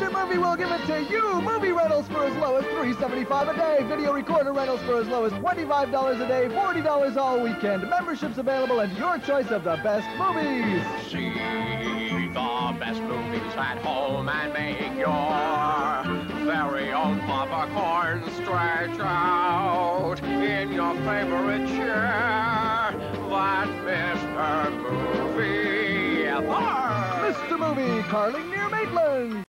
Mr. Movie will give it to you. Movie rentals for as low as $3.75 a day. Video recorder rentals for as low as $25 a day. $40 all weekend. Memberships available and your choice of the best movies. See the best movies at home and make your very own popcorn stretch out in your favorite chair. That Mr. Movie. Mr. Movie, Carling near Maitland.